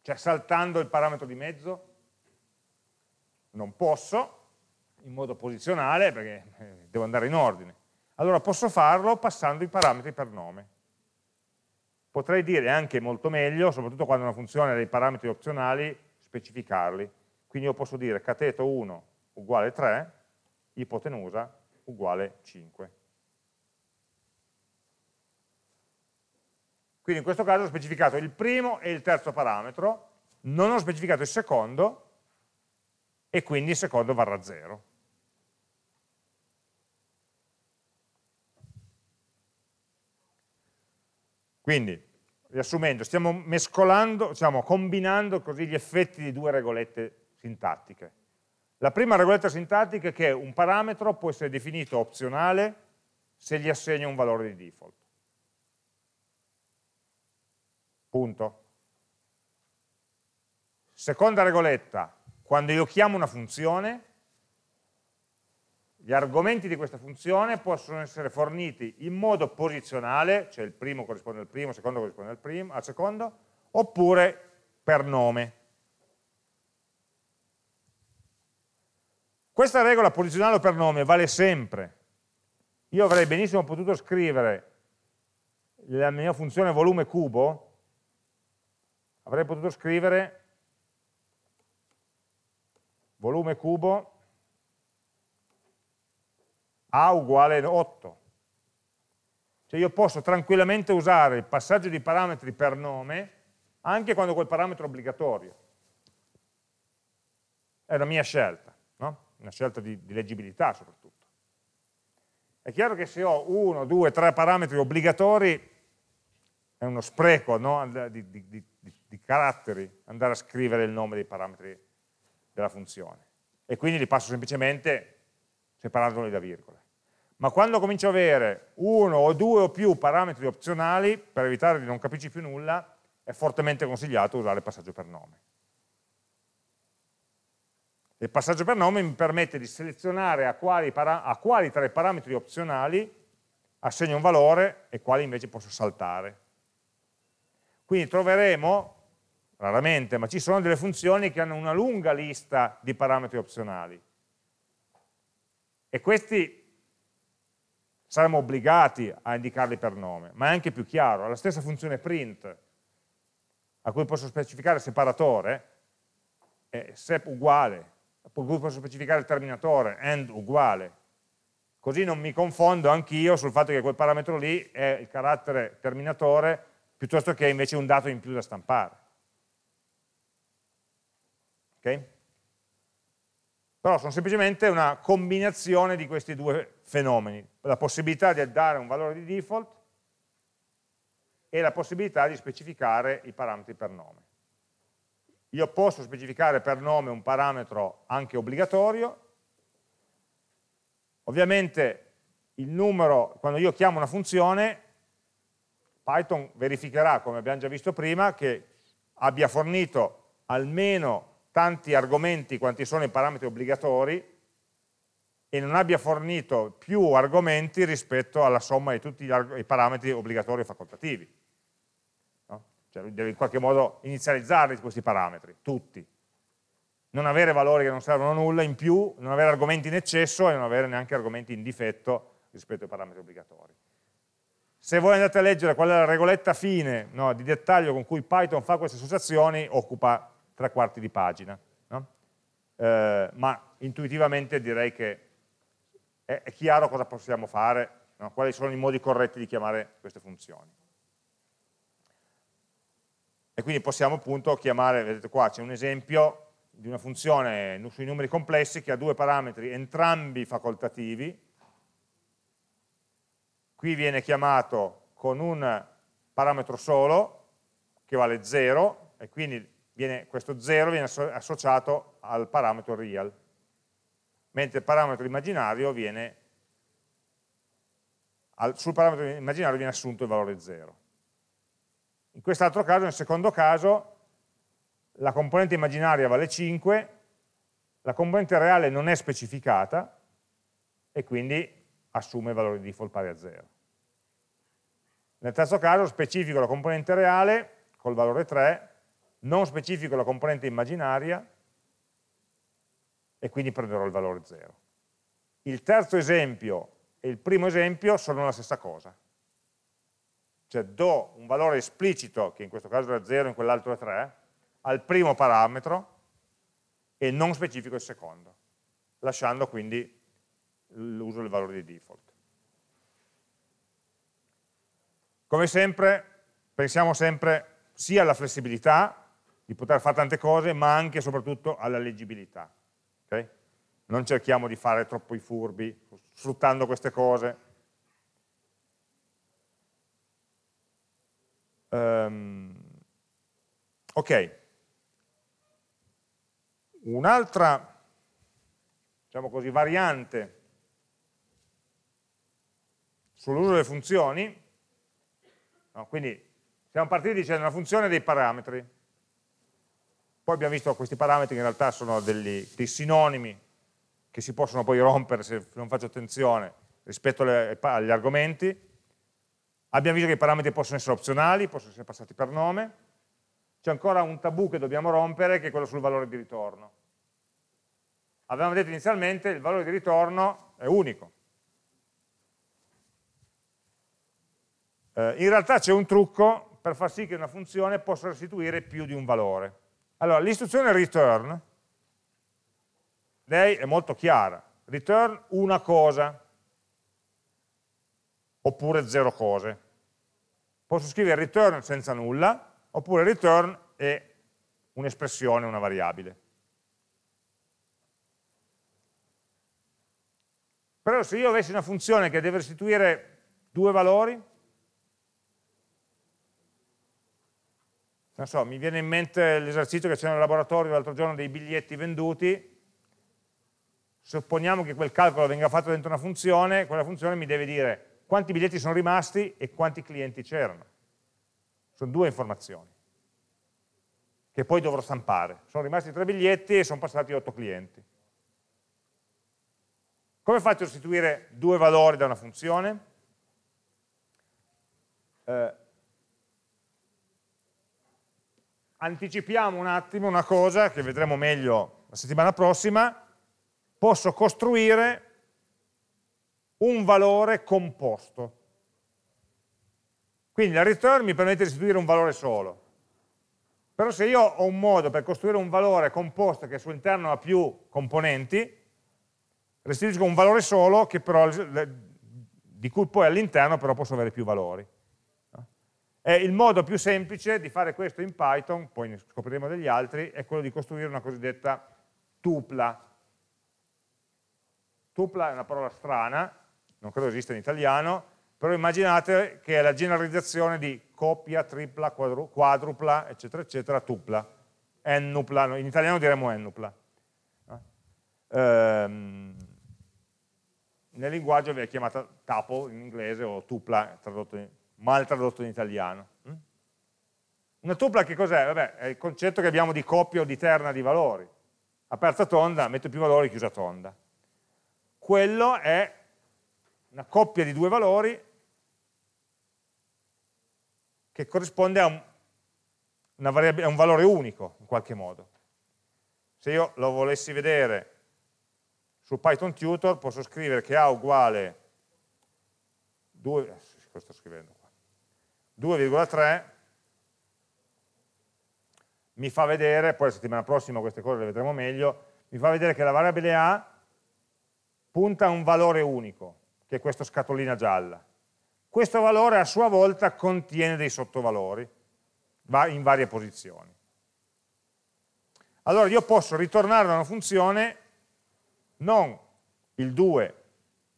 Cioè saltando il parametro di mezzo? Non posso, in modo posizionale, perché devo andare in ordine. Allora posso farlo passando i parametri per nome. Potrei dire anche molto meglio, soprattutto quando una funzione ha dei parametri opzionali, specificarli. Quindi io posso dire cateto 1 uguale 3, ipotenusa uguale 5. Quindi in questo caso ho specificato il primo e il terzo parametro, non ho specificato il secondo, e quindi il secondo varrà 0. Quindi, riassumendo, stiamo mescolando, stiamo combinando così gli effetti di due regolette sintattiche. La prima regoletta sintattica è che un parametro può essere definito opzionale se gli assegno un valore di default. Punto. Seconda regoletta, quando io chiamo una funzione, gli argomenti di questa funzione possono essere forniti in modo posizionale, cioè il primo corrisponde al primo, il secondo corrisponde al secondo, oppure per nome. Questa regola posizionale o per nome vale sempre. Io avrei benissimo potuto scrivere la mia funzione volume cubo, avrei potuto scrivere volume cubo a uguale 8. Cioè io posso tranquillamente usare il passaggio di parametri per nome anche quando quel parametro è obbligatorio. È una mia scelta, no? Una scelta di leggibilità soprattutto. È chiaro che se ho 1, 2, 3 parametri obbligatori è uno spreco, no? di caratteri andare a scrivere il nome dei parametri della funzione. E quindi li passo semplicemente separandoli da virgole. Ma quando comincio ad avere 1 o 2 o più parametri opzionali, per evitare di non capirci più nulla, è fortemente consigliato usare il passaggio per nome. Il passaggio per nome mi permette di selezionare a quali tra i parametri opzionali assegno un valore e quali invece posso saltare. Quindi troveremo, raramente, ma ci sono delle funzioni che hanno una lunga lista di parametri opzionali. E questi saremo obbligati a indicarli per nome, ma è anche più chiaro. La stessa funzione print, a cui posso specificare separatore, sep uguale, a cui posso specificare il terminatore, end uguale. Così non mi confondo anch'io sul fatto che quel parametro lì è il carattere terminatore, piuttosto che invece un dato in più da stampare. Ok? però sono semplicemente una combinazione di questi due fenomeni, la possibilità di dare un valore di default e la possibilità di specificare i parametri per nome. Io posso specificare per nome un parametro anche obbligatorio. Ovviamente il numero, quando io chiamo una funzione, Python verificherà, come abbiamo già visto prima, che abbia fornito almeno tanti argomenti quanti sono i parametri obbligatori e non abbia fornito più argomenti rispetto alla somma di tutti i parametri obbligatori e facoltativi. Cioè devi in qualche modo inizializzarli questi parametri, tutti. Non avere valori che non servono a nulla in più, non avere argomenti in eccesso e non avere neanche argomenti in difetto rispetto ai parametri obbligatori. Se voi andate a leggere qual è la regoletta fine, no, di dettaglio con cui Python fa queste associazioni, occupa 3/4 di pagina. No? Ma intuitivamente direi che è chiaro cosa possiamo fare, no? Quali sono i modi corretti di chiamare queste funzioni. E quindi possiamo appunto chiamare, vedete qua c'è un esempio di una funzione sui numeri complessi che ha due parametri entrambi facoltativi. Qui viene chiamato con un parametro solo che vale 0 e quindi questo 0 viene associato al parametro real, mentre il parametro immaginario viene, sul parametro immaginario viene assunto il valore 0. In quest'altro caso, nel secondo caso, la componente immaginaria vale 5, la componente reale non è specificata e quindi assume il valore di default pari a 0. Nel terzo caso specifico la componente reale col valore 3, non specifico la componente immaginaria e quindi prenderò il valore 0. Il terzo esempio e il primo esempio sono la stessa cosa, cioè do un valore esplicito, che in questo caso era 0, in quell'altro è 3, al primo parametro e non specifico il secondo, lasciando quindi l'uso del valore di default. Come sempre, pensiamo sempre sia alla flessibilità di poter fare tante cose, ma anche e soprattutto alla leggibilità. Okay? Non cerchiamo di fare troppo i furbi sfruttando queste cose. Ok. Un'altra, diciamo così, variante sull'uso delle funzioni, no, quindi siamo partiti dicendo una funzione ha dei parametri, poi abbiamo visto questi parametri che in realtà sono dei sinonimi che si possono poi rompere se non faccio attenzione rispetto agli argomenti, abbiamo visto che i parametri possono essere opzionali, possono essere passati per nome. C'è ancora un tabù che dobbiamo rompere, che è quello sul valore di ritorno. Avevamo detto inizialmente che il valore di ritorno è unico. In realtà c'è un trucco per far sì che una funzione possa restituire più di un valore. Allora, l'istruzione return, lei è molto chiara. Return una cosa, oppure 0 cose. Posso scrivere return senza nulla, oppure return è un'espressione, una variabile. Però se io avessi una funzione che deve restituire due valori, non so, mi viene in mente l'esercizio che c'era nel laboratorio l'altro giorno dei biglietti venduti, supponiamo che quel calcolo venga fatto dentro una funzione, quella funzione mi deve dire quanti biglietti sono rimasti e quanti clienti c'erano. Sono due informazioni che poi dovrò stampare. Sono rimasti 3 biglietti e sono passati 8 clienti. Come faccio a restituire due valori da una funzione? Anticipiamo un attimo una cosa che vedremo meglio la settimana prossima. Posso costruire un valore composto. Quindi la return mi permette di restituire un valore solo, però se io ho un modo per costruire un valore composto che al suo interno ha più componenti, restituisco un valore solo che però, di cui poi all'interno però posso avere più valori. È il modo più semplice di fare questo in Python, poi ne scopriremo degli altri, è quello di costruire una cosiddetta tupla, Tupla è una parola strana, non credo esista in italiano, però immaginate che è la generalizzazione di coppia, tripla, quadrupla, eccetera, eccetera, tupla, ennupla, in italiano diremmo ennupla. Nel linguaggio viene chiamata tuple in inglese o tupla, mal tradotto in italiano. Una tupla che cos'è? Vabbè, è il concetto che abbiamo di coppia o di terna di valori. Aperta tonda, metto più valori, chiusa tonda. Quello è una coppia di due valori che corrisponde a un valore unico, in qualche modo. Se io lo volessi vedere su Python Tutor, posso scrivere che A uguale 2,3 mi fa vedere, poi la settimana prossima queste cose le vedremo meglio, mi fa vedere che la variabile A punta a un valore unico, che è questa scatolina gialla. Questo valore a sua volta contiene dei sottovalori, va in varie posizioni. Allora io posso ritornare a una funzione non il 2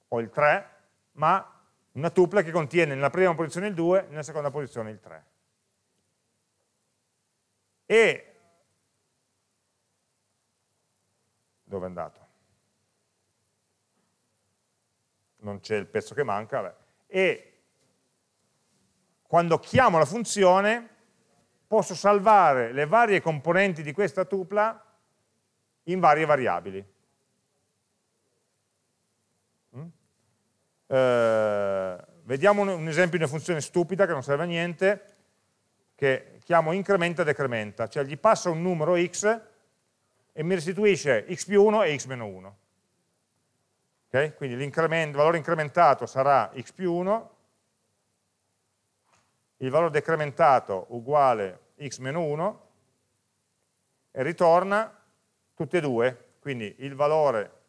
o il 3, ma una tupla che contiene nella prima posizione il 2, nella seconda posizione il 3. E dove è andato? Non c'è il pezzo che manca, vabbè. E quando chiamo la funzione posso salvare le varie componenti di questa tupla in varie variabili. Vediamo un esempio di una funzione stupida che non serve a niente, che chiamo incrementa decrementa, cioè gli passa un numero x e mi restituisce x più 1 e x meno 1. Okay? Quindi il valore incrementato sarà x più 1, il valore decrementato uguale x meno 1 e ritorna tutte e due, quindi il valore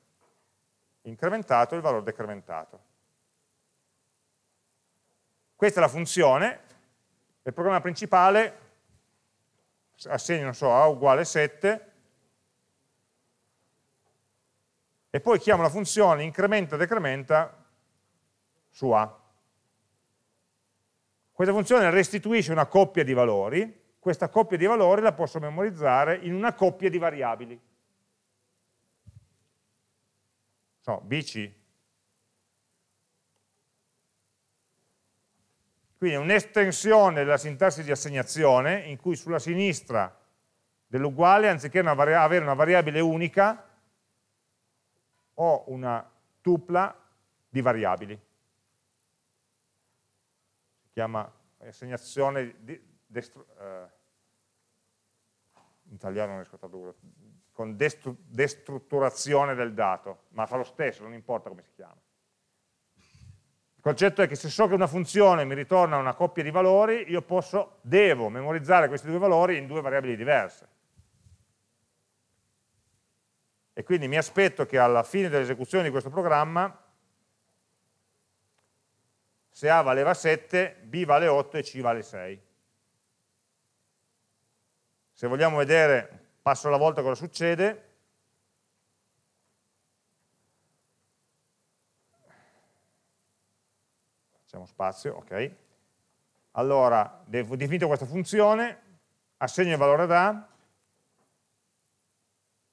incrementato e il valore decrementato. Questa è la funzione. Il programma principale assegna, non so, a uguale 7 e poi chiamo la funzione incrementa-decrementa su a. Questa funzione restituisce una coppia di valori, questa coppia di valori la posso memorizzare in una coppia di variabili. No, BC. Quindi è un'estensione della sintassi di assegnazione in cui sulla sinistra dell'uguale, anziché avere una variabile unica, ho una tupla di variabili. Si chiama assegnazione in italiano non riesco a tradurre, con destrutturazione del dato, ma fa lo stesso, non importa come si chiama. Il concetto è che se so che una funzione mi ritorna una coppia di valori, io devo memorizzare questi due valori in due variabili diverse. E quindi mi aspetto che alla fine dell'esecuzione di questo programma, se A valeva 7, B vale 8 e C vale 6. Se vogliamo vedere passo alla volta cosa succede, facciamo spazio, ok. Allora, definito questa funzione, assegno il valore ad A,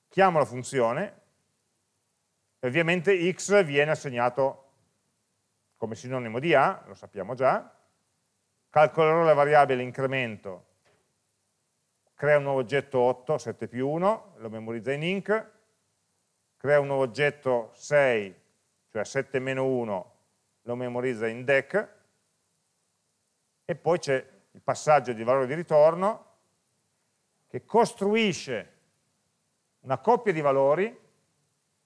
chiamo la funzione, e ovviamente x viene assegnato come sinonimo di A, lo sappiamo già, calcolerò la variabile incremento, crea un nuovo oggetto 8, 7 più 1, lo memorizza in inc, crea un nuovo oggetto 6, cioè 7 meno 1, lo memorizza in dec, e poi c'è il passaggio di valore di ritorno che costruisce una coppia di valori,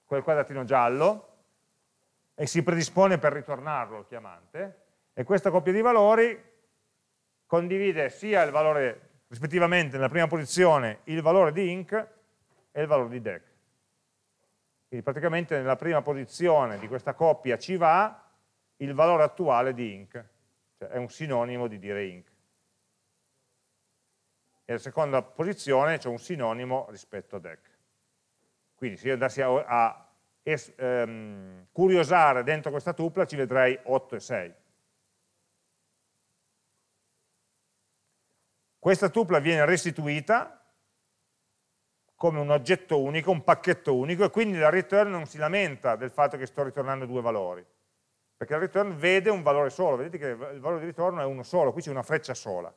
quel quadratino giallo, e si predispone per ritornarlo al chiamante, e questa coppia di valori condivide sia il valore, rispettivamente nella prima posizione, il valore di inc e il valore di dec. Quindi praticamente nella prima posizione di questa coppia ci va il valore attuale di inc, cioè è un sinonimo di dire inc. E alla seconda posizione c'è un sinonimo rispetto a dec. Quindi se io andassi a e curiosare dentro questa tupla, ci vedrei 8 e 6. Questa tupla viene restituita come un oggetto unico, un pacchetto unico, e quindi la return non si lamenta del fatto che sto ritornando due valori, perché la return vede un valore solo, vedete che il valore di ritorno è uno solo, qui c'è una freccia sola.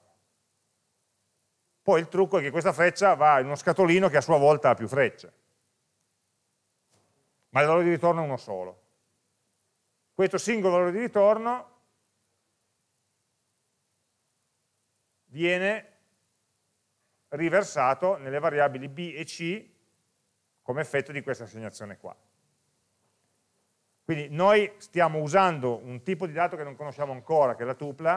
Poi il trucco è che questa freccia va in uno scatolino che a sua volta ha più frecce, ma il valore di ritorno è uno solo. Questo singolo valore di ritorno viene riversato nelle variabili b e c come effetto di questa assegnazione qua. Quindi noi stiamo usando un tipo di dato che non conosciamo ancora, che è la tupla,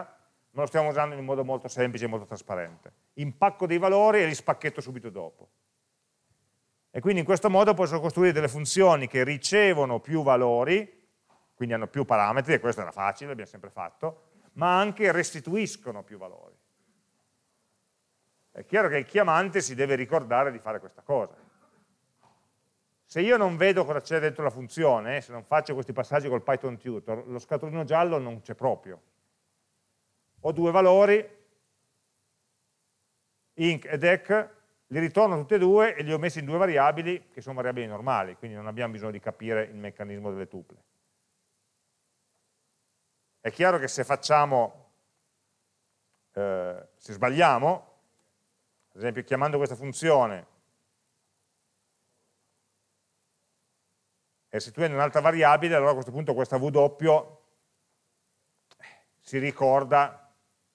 ma lo stiamo usando in un modo molto semplice e molto trasparente. Impacco dei valori e li spacchetto subito dopo. E quindi in questo modo posso costruire delle funzioni che ricevono più valori, quindi hanno più parametri, e questo era facile, l'abbiamo sempre fatto, ma anche restituiscono più valori. È chiaro che il chiamante si deve ricordare di fare questa cosa. Se io non vedo cosa c'è dentro la funzione, se non faccio questi passaggi col Python Tutor, lo scatolino giallo non c'è proprio. Ho due valori, inc ed ec, li ritorno tutti e due e li ho messi in due variabili che sono variabili normali, quindi non abbiamo bisogno di capire il meccanismo delle tuple. È chiaro che se facciamo, se sbagliamo, ad esempio chiamando questa funzione e restituendo un'altra variabile, allora a questo punto questa W si ricorda,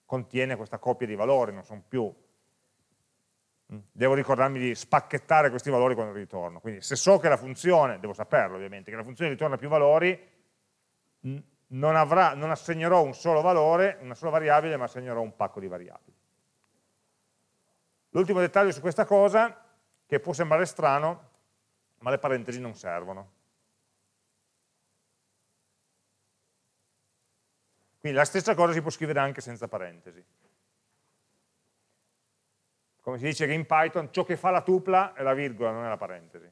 contiene questa coppia di valori, non sono più. Devo ricordarmi di spacchettare questi valori quando ritorno. Quindi se so che la funzione, devo saperlo ovviamente, che la funzione ritorna più valori, non assegnerò un solo valore, una sola variabile, ma assegnerò un pacco di variabili. L'ultimo dettaglio su questa cosa, che può sembrare strano, ma le parentesi non servono. Quindi la stessa cosa si può scrivere anche senza parentesi. Come si dice che in Python ciò che fa la tupla è la virgola, non è la parentesi.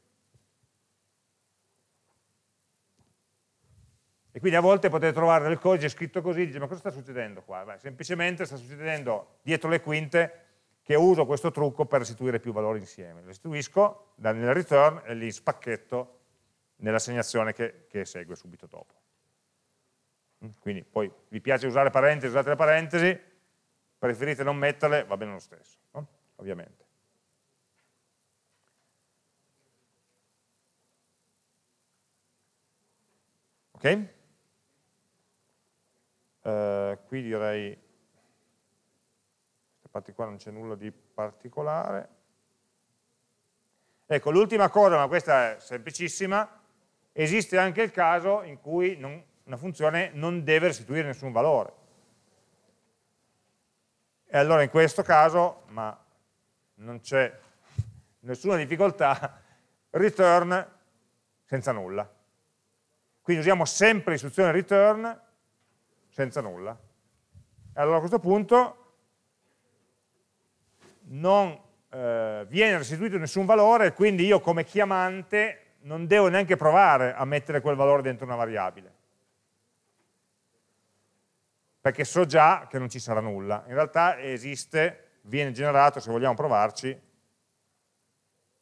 E quindi a volte potete trovare del codice scritto così, dice ma cosa sta succedendo qua? Beh, semplicemente sta succedendo dietro le quinte che uso questo trucco per restituire più valori insieme. Li restituisco nel return e li spacchetto nell'assegnazione che segue subito dopo. Quindi poi vi piace usare parentesi, usate le parentesi, preferite non metterle, va bene lo stesso, no? Ovviamente. Ok? Qui direi... Infatti qua non c'è nulla di particolare. Ecco, l'ultima cosa, ma questa è semplicissima, esiste anche il caso in cui una funzione non deve restituire nessun valore. E allora in questo caso, ma non c'è nessuna difficoltà, return senza nulla. Quindi usiamo sempre l'istruzione return senza nulla. E allora a questo punto... non viene restituito nessun valore, quindi io come chiamante non devo neanche provare a mettere quel valore dentro una variabile, perché so già che non ci sarà nulla. In realtà esiste, viene generato, se vogliamo provarci,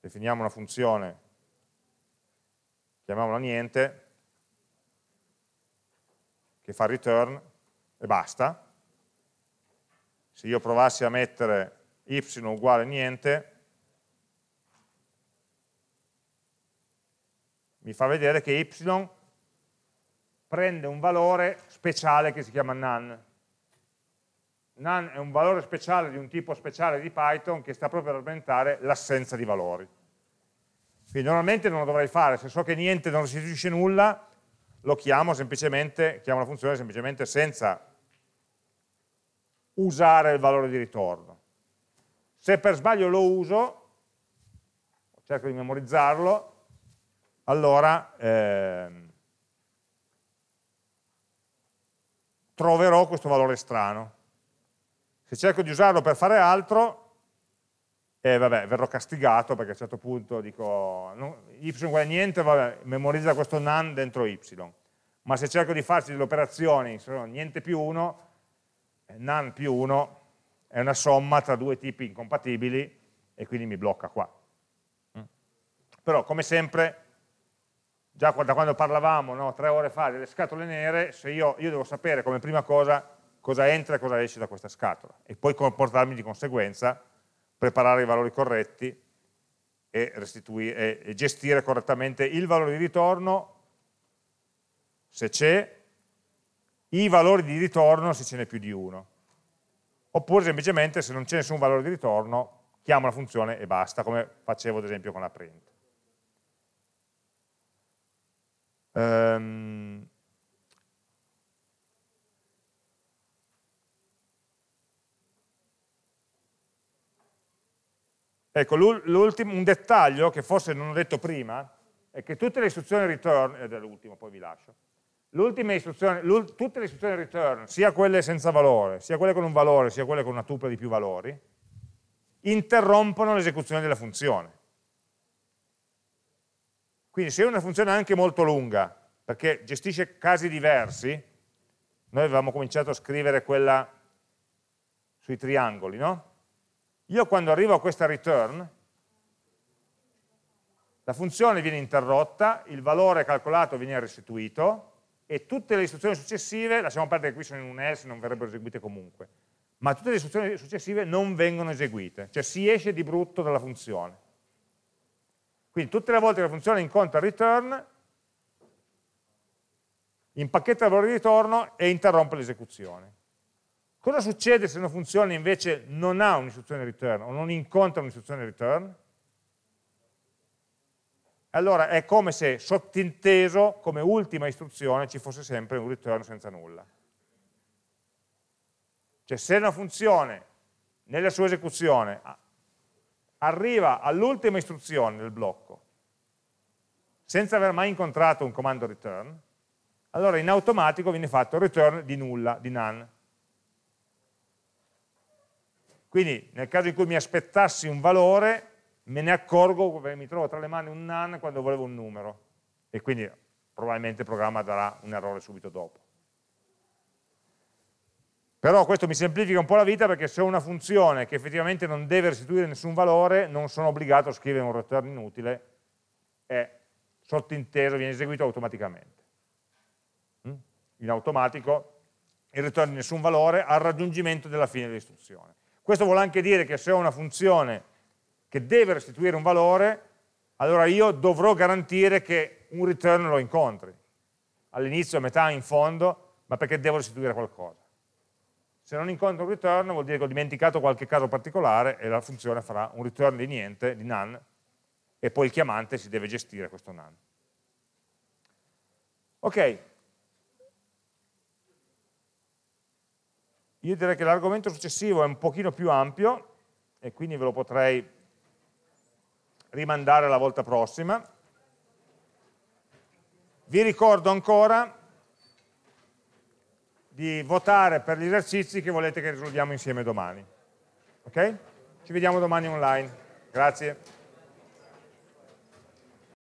definiamo una funzione, chiamiamola niente, che fa return e basta. Se io provassi a mettere y uguale niente, mi fa vedere che y prende un valore speciale che si chiama none. None è un valore speciale di un tipo speciale di Python che sta proprio per aumentare l'assenza di valori. Quindi normalmente non lo dovrei fare, se so che niente non restituisce nulla, lo chiamo semplicemente, chiamo la funzione semplicemente senza usare il valore di ritorno. Se per sbaglio lo uso, cerco di memorizzarlo, allora troverò questo valore strano. Se cerco di usarlo per fare altro, e vabbè, verrò castigato perché a un certo punto dico no, y uguale a niente, vabbè, memorizza questo none dentro y, ma se cerco di farci delle operazioni, sono niente più 1, none più 1 è una somma tra due tipi incompatibili e quindi mi blocca qua. Però come sempre, già da quando parlavamo, no, 3 ore fa, delle scatole nere, se io devo sapere come prima cosa cosa entra e cosa esce da questa scatola e poi comportarmi di conseguenza, preparare i valori corretti e gestire correttamente il valore di ritorno se c'è, i valori di ritorno se ce n'è più di uno, oppure semplicemente se non c'è nessun valore di ritorno chiamo la funzione e basta, come facevo ad esempio con la print. Ecco, un dettaglio che forse non ho detto prima è che tutte le istruzioni return, ed è l'ultimo, poi vi lascio, tutte le istruzioni return, sia quelle senza valore, sia quelle con un valore, sia quelle con una tupla di più valori, interrompono l'esecuzione della funzione. Quindi se è una funzione anche molto lunga, perché gestisce casi diversi, noi avevamo cominciato a scrivere quella sui triangoli, no? Io quando arrivo a questa return, la funzione viene interrotta, il valore calcolato viene restituito e tutte le istruzioni successive, lasciamo perdere che qui sono in un else, non verrebbero eseguite comunque, ma tutte le istruzioni successive non vengono eseguite, cioè si esce di brutto dalla funzione. Quindi tutte le volte che la funzione incontra return, impacchetta il valore di ritorno e interrompe l'esecuzione. Cosa succede se una funzione invece non ha un'istruzione return o non incontra un'istruzione return? Allora è come se sottinteso come ultima istruzione ci fosse sempre un return senza nulla. Cioè se una funzione nella sua esecuzione arriva all'ultima istruzione del blocco senza aver mai incontrato un comando return, allora in automatico viene fatto return di nulla, di none. Quindi nel caso in cui mi aspettassi un valore me ne accorgo perché mi trovo tra le mani un none quando volevo un numero e quindi probabilmente il programma darà un errore subito dopo. Però questo mi semplifica un po' la vita perché se ho una funzione che effettivamente non deve restituire nessun valore non sono obbligato a scrivere un return inutile, è sottinteso, viene eseguito automaticamente. In automatico il return di nessun valore al raggiungimento della fine dell'istruzione. Questo vuol anche dire che se ho una funzione che deve restituire un valore, allora io dovrò garantire che un return lo incontri, all'inizio, a metà, in fondo, ma perché devo restituire qualcosa. Se non incontro un return vuol dire che ho dimenticato qualche caso particolare e la funzione farà un return di niente, di none, e poi il chiamante si deve gestire questo none. Ok. Io direi che l'argomento successivo è un pochino più ampio e quindi ve lo potrei rimandare alla volta prossima. Vi ricordo ancora di votare per gli esercizi che volete che risolviamo insieme domani. Ok? Ci vediamo domani online. Grazie.